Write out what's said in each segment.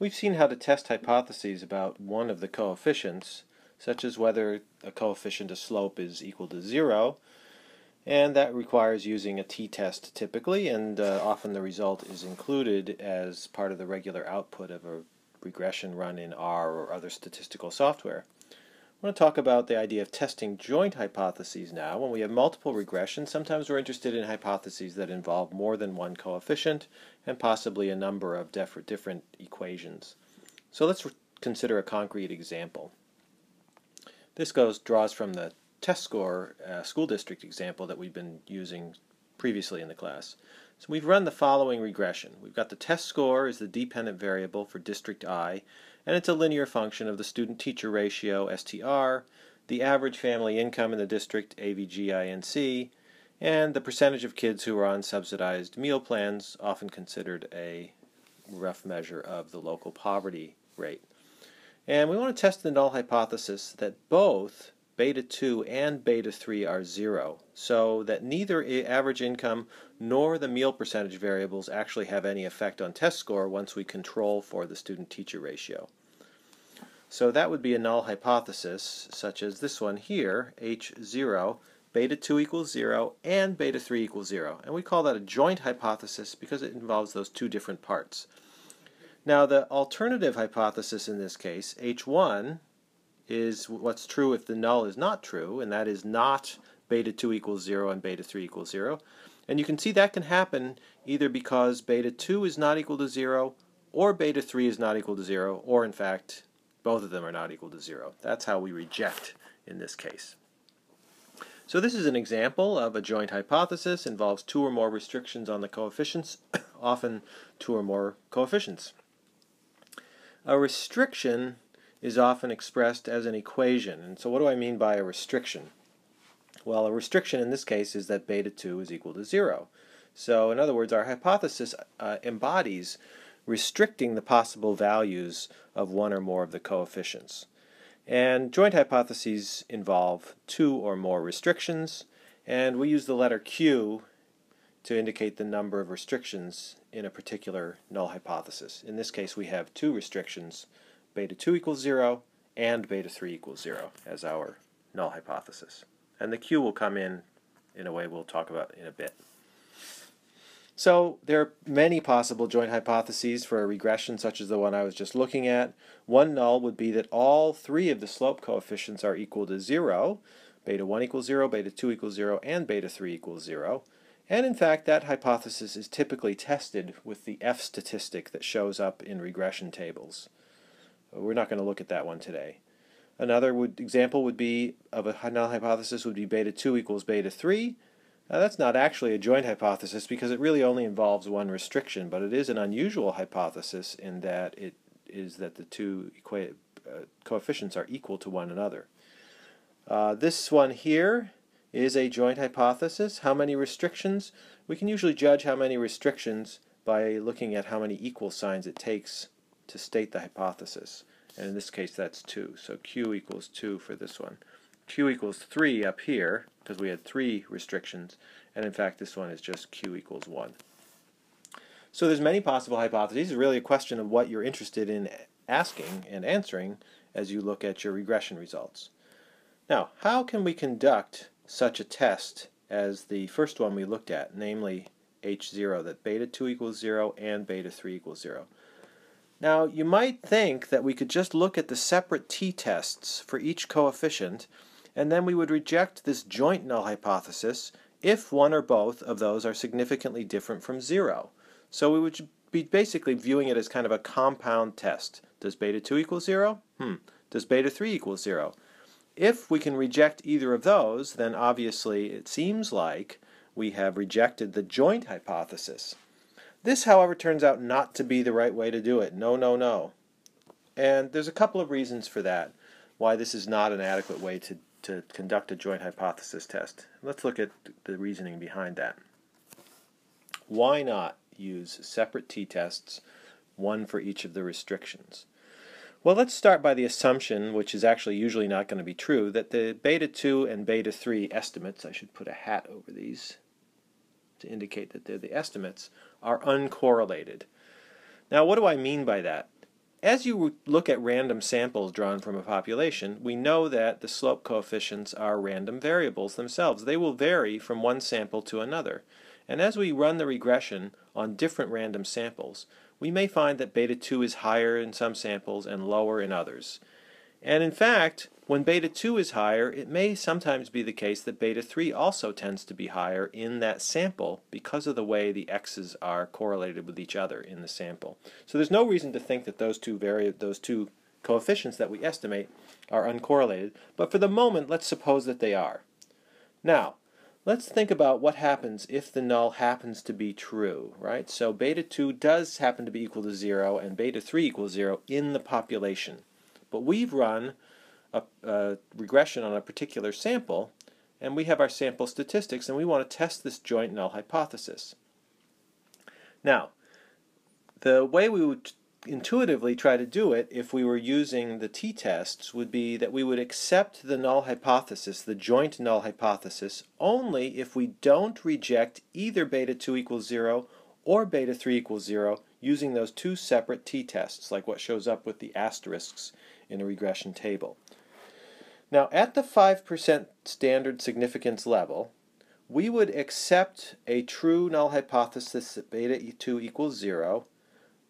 We've seen how to test hypotheses about one of the coefficients, such as whether a coefficient of slope is equal to 0, and that requires using a t-test typically, and often the result is included as part of the regular output of a regression run in R or other statistical software. I want to talk about the idea of testing joint hypotheses now. When we have multiple regressions, sometimes we're interested in hypotheses that involve more than one coefficient and possibly a number of different equations. So let's consider a concrete example. This draws from the test score school district example that we've been using previously in the class. So we've run the following regression. We've got the test score is the dependent variable for district I, and it's a linear function of the student-teacher ratio, STR, the average family income in the district, AVGINC, and the percentage of kids who are on subsidized meal plans, often considered a rough measure of the local poverty rate. And we want to test the null hypothesis that both beta 2 and beta 3 are 0, so that neither average income nor the meal percentage variables actually have any effect on test score once we control for the student-teacher ratio. So that would be a null hypothesis, such as this one here, H0, beta 2 equals 0, and beta 3 equals 0. And we call that a joint hypothesis because it involves those two different parts. Now the alternative hypothesis in this case, H1, is what's true if the null is not true, and that is not beta 2 equals 0 and beta 3 equals 0. And you can see that can happen either because beta 2 is not equal to 0, or beta 3 is not equal to 0, or in fact both of them are not equal to 0. That's how we reject in this case. So this is an example of a joint hypothesis. Involves two or more restrictions on the coefficients, often two or more coefficients. A restriction is often expressed as an equation. And so what do I mean by a restriction? Well, a restriction in this case is that beta 2 is equal to 0. So in other words, our hypothesis embodies restricting the possible values of one or more of the coefficients. And joint hypotheses involve two or more restrictions, and we use the letter Q to indicate the number of restrictions in a particular null hypothesis. In this case, we have two restrictions, beta 2 equals 0 and beta 3 equals 0 as our null hypothesis. And the Q will come in a way we'll talk about in a bit. So there are many possible joint hypotheses for a regression such as the one I was just looking at. One null would be that all three of the slope coefficients are equal to 0. Beta 1 equals 0, beta 2 equals 0, and beta 3 equals 0. And in fact, that hypothesis is typically tested with the F statistic that shows up in regression tables. We're not going to look at that one today. Another example would be of a null hypothesis would be beta 2 equals beta 3. Now that's not actually a joint hypothesis because it really only involves one restriction, but it is an unusual hypothesis in that it is that the two coefficients are equal to one another. This one here is a joint hypothesis. How many restrictions? We can usually judge how many restrictions by looking at how many equal signs it takes to state the hypothesis. And in this case, that's 2. So Q equals 2 for this one. Q equals 3 up here, because we had 3 restrictions. And in fact, this one is just Q equals 1. So there's many possible hypotheses. It's really a question of what you're interested in asking and answering as you look at your regression results. Now, how can we conduct such a test as the first one we looked at, namely H0, that beta 2 equals 0 and beta 3 equals 0? Now, you might think that we could just look at the separate t-tests for each coefficient, and then we would reject this joint null hypothesis if one or both of those are significantly different from 0. So we would be basically viewing it as kind of a compound test. Does beta 2 equal 0? Does beta 3 equal 0? If we can reject either of those, then obviously it seems like we have rejected the joint hypothesis. This, however, turns out not to be the right way to do it. No, no, no. And there's a couple of reasons for that, why this is not an adequate way to conduct a joint hypothesis test. Let's look at the reasoning behind that. Why not use separate t-tests, one for each of the restrictions? Well, let's start by the assumption, which is actually usually not going to be true, that the beta 2 and beta 3 estimates, I should put a hat over these, to indicate that they're the estimates, are uncorrelated. Now, what do I mean by that? As you look at random samples drawn from a population, we know that the slope coefficients are random variables themselves. They will vary from one sample to another. And as we run the regression on different random samples, we may find that beta 2 is higher in some samples and lower in others. And in fact, when beta 2 is higher, it may sometimes be the case that beta 3 also tends to be higher in that sample because of the way the x's are correlated with each other in the sample. So there's no reason to think that those two coefficients that we estimate are uncorrelated, but for the moment, let's suppose that they are. Now, let's think about what happens if the null happens to be true, right? So beta 2 does happen to be equal to 0 and beta 3 equals 0 in the population. But we've run a regression on a particular sample and we have our sample statistics and we want to test this joint null hypothesis. Now, the way we would intuitively try to do it if we were using the t-tests would be that we would accept the null hypothesis, the joint null hypothesis, only if we don't reject either beta 2 equals 0 or beta 3 equals 0 using those two separate t-tests, like what shows up with the asterisks in a regression table. Now, at the 5% standard significance level, we would accept a true null hypothesis that beta 2 equals 0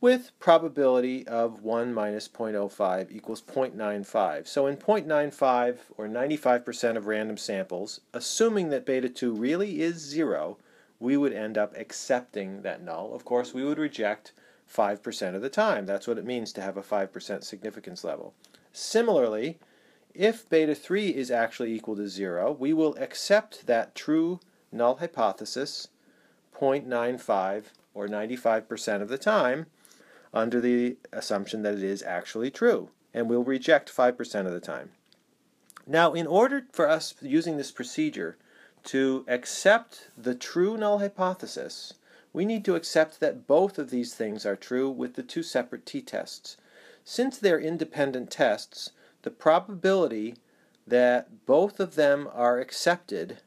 with probability of 1 minus 0.05 equals 0.95. So in 0.95 or 95% of random samples, assuming that beta 2 really is 0, we would end up accepting that null. Of course, we would reject 5% of the time. That's what it means to have a 5% significance level. Similarly, if beta 3 is actually equal to 0, we will accept that true null hypothesis 0.95 or 95% of the time, under the assumption that it is actually true, and we'll reject 5% of the time. Now, in order for us, using this procedure, to accept the true null hypothesis, we need to accept that both of these things are true with the two separate t-tests. Since they're independent tests, the probability that both of them are accepted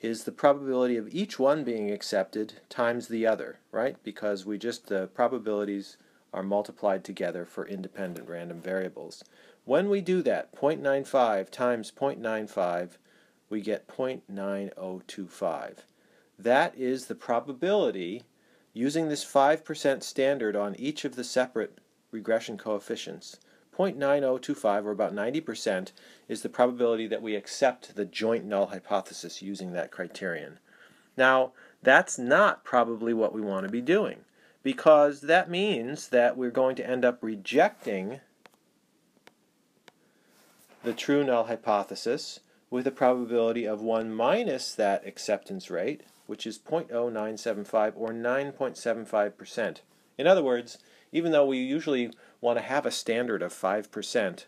is the probability of each one being accepted times the other, right? Because the probabilities are multiplied together for independent random variables. When we do that, 0.95 times 0.95, we get 0.9025. That is the probability, using this 5% standard on each of the separate regression coefficients, 0.9025, or about 90%, is the probability that we accept the joint null hypothesis using that criterion. Now, that's not probably what we want to be doing, because that means that we're going to end up rejecting the true null hypothesis with a probability of 1 minus that acceptance rate, which is 0.0975 or 9.75%. In other words, even though we usually want to have a standard of 5%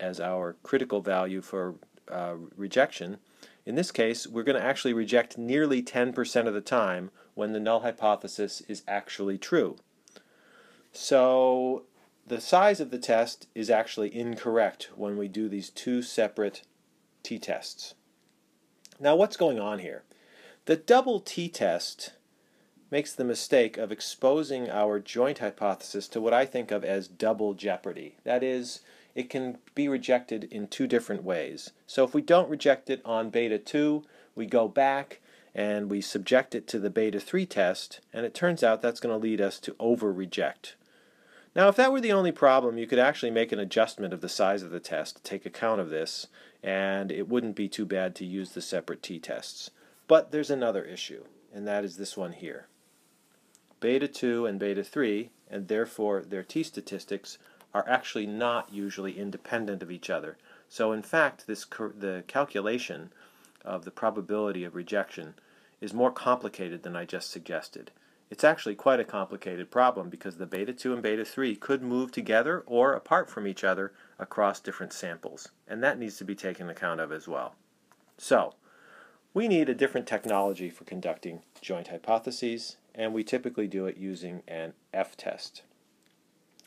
as our critical value for rejection, in this case we're going to actually reject nearly 10% of the time when the null hypothesis is actually true. So the size of the test is actually incorrect when we do these two separate t-tests. Now, what's going on here? The double t-test makes the mistake of exposing our joint hypothesis to what I think of as double jeopardy. That is, it can be rejected in two different ways. So if we don't reject it on beta 2, we go back and we subject it to the beta 3 test, and it turns out that's going to lead us to over-reject. Now, if that were the only problem, you could actually make an adjustment of the size of the test to take account of this, and it wouldn't be too bad to use the separate t-tests. But there's another issue, and that is this one here. Beta 2 and beta 3, and therefore their t-statistics, are actually not usually independent of each other. So in fact, the calculation of the probability of rejection is more complicated than I just suggested. It's actually quite a complicated problem because the beta 2 and beta 3 could move together or apart from each other across different samples, and that needs to be taken account of as well. So we need a different technology for conducting joint hypotheses, and we typically do it using an F test.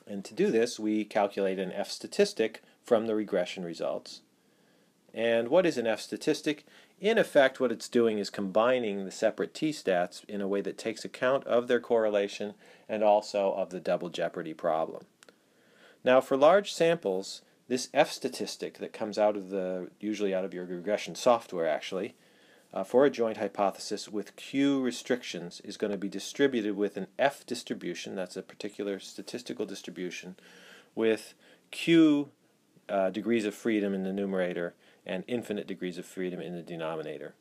And to do this, we calculate an F statistic from the regression results. And what is an F statistic? In effect, what it's doing is combining the separate t-stats in a way that takes account of their correlation and also of the double jeopardy problem. Now for large samples, this F statistic that comes out of the, usually out of your regression software actually, for a joint hypothesis with Q restrictions is going to be distributed with an F distribution, that's a particular statistical distribution, with Q degrees of freedom in the numerator and infinite degrees of freedom in the denominator.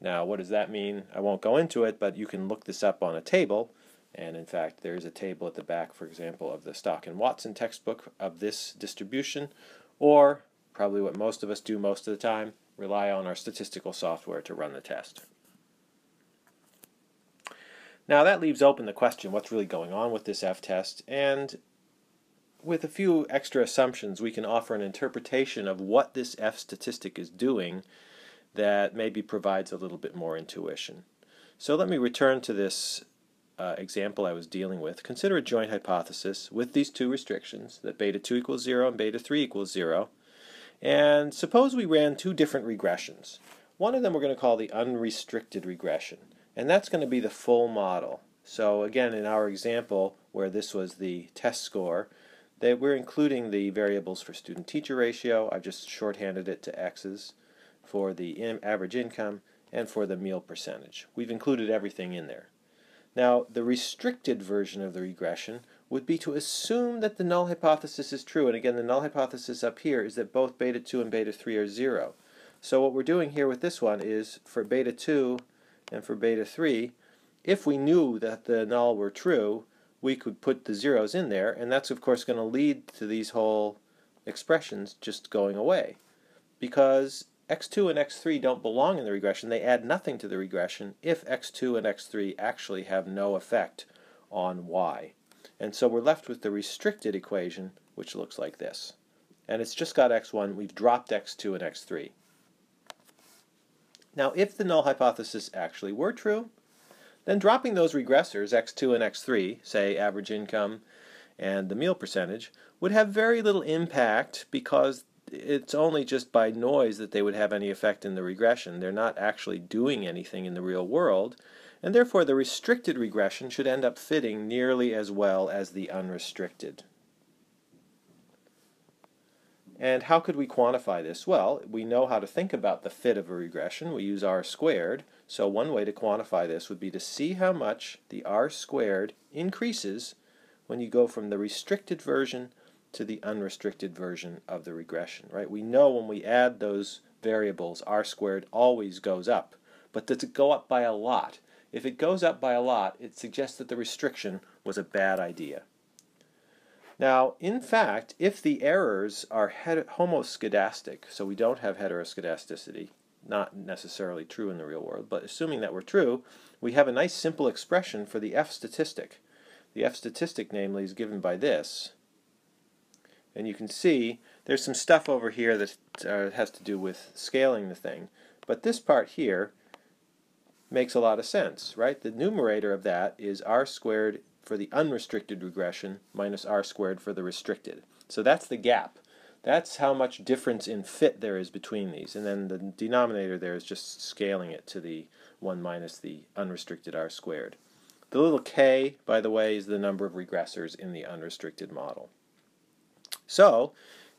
Now what does that mean? I won't go into it, but you can look this up on a table, and in fact there is a table at the back, for example, of the Stock and Watson textbook of this distribution, or probably what most of us do most of the time, rely on our statistical software to run the test. Now that leaves open the question, what's really going on with this F test? And with a few extra assumptions, we can offer an interpretation of what this F statistic is doing that maybe provides a little bit more intuition. So let me return to this example I was dealing with. Consider a joint hypothesis with these two restrictions, that beta 2 equals 0 and beta 3 equals 0. And suppose we ran two different regressions. One of them we're going to call the unrestricted regression, and that's going to be the full model. So again, in our example where this was the test score, that we're including the variables for student-teacher ratio. I've just shorthanded it to x's, for the average income, and for the meal percentage. We've included everything in there. Now the restricted version of the regression would be to assume that the null hypothesis is true, and again the null hypothesis up here is that both beta 2 and beta 3 are 0. So what we're doing here with this one is for beta 2 and for beta 3, if we knew that the null were true, we could put the zeros in there, and that's of course going to lead to these whole expressions just going away, because x2 and x3 don't belong in the regression. They add nothing to the regression if x2 and x3 actually have no effect on y. And so we're left with the restricted equation, which looks like this. And it's just got x1. We've dropped x2 and x3. Now if the null hypothesis actually were true, then dropping those regressors, x2 and x3, say average income and the meal percentage, would have very little impact, because it's only just by noise that they would have any effect in the regression. They're not actually doing anything in the real world, and therefore the restricted regression should end up fitting nearly as well as the unrestricted. And how could we quantify this? Well, we know how to think about the fit of a regression. We use R squared, so one way to quantify this would be to see how much the R squared increases when you go from the restricted version to the unrestricted version of the regression, right? We know when we add those variables, R squared always goes up, but does it go up by a lot? If it goes up by a lot, it suggests that the restriction was a bad idea. Now, in fact, if the errors are homoscedastic, so we don't have heteroscedasticity, not necessarily true in the real world, but assuming that were true, we have a nice simple expression for the F statistic. The F statistic, namely, is given by this. And you can see there's some stuff over here that has to do with scaling the thing. But this part here makes a lot of sense, right? The numerator of that is R squared for the unrestricted regression minus R squared for the restricted. So that's the gap. That's how much difference in fit there is between these. And then the denominator there is just scaling it to the 1 minus the unrestricted R squared. The little k, by the way, is the number of regressors in the unrestricted model. So,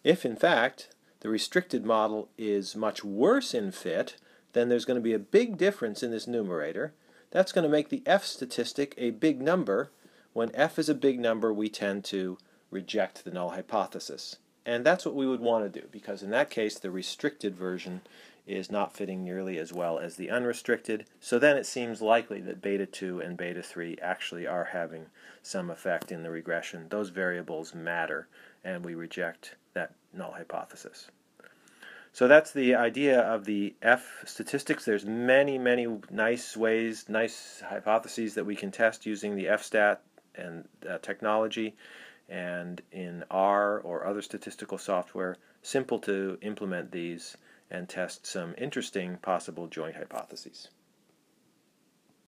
if in fact the restricted model is much worse in fit, then there's going to be a big difference in this numerator. That's going to make the F statistic a big number. When F is a big number, we tend to reject the null hypothesis. And that's what we would want to do, because in that case the restricted version is not fitting nearly as well as the unrestricted. So then it seems likely that beta 2 and beta 3 actually are having some effect in the regression. Those variables matter, and we reject that null hypothesis. So that's the idea of the F statistics. There's many, many nice ways, nice hypotheses that we can test using the F-stat and technology, and in R or other statistical software, simple to implement these and test some interesting possible joint hypotheses.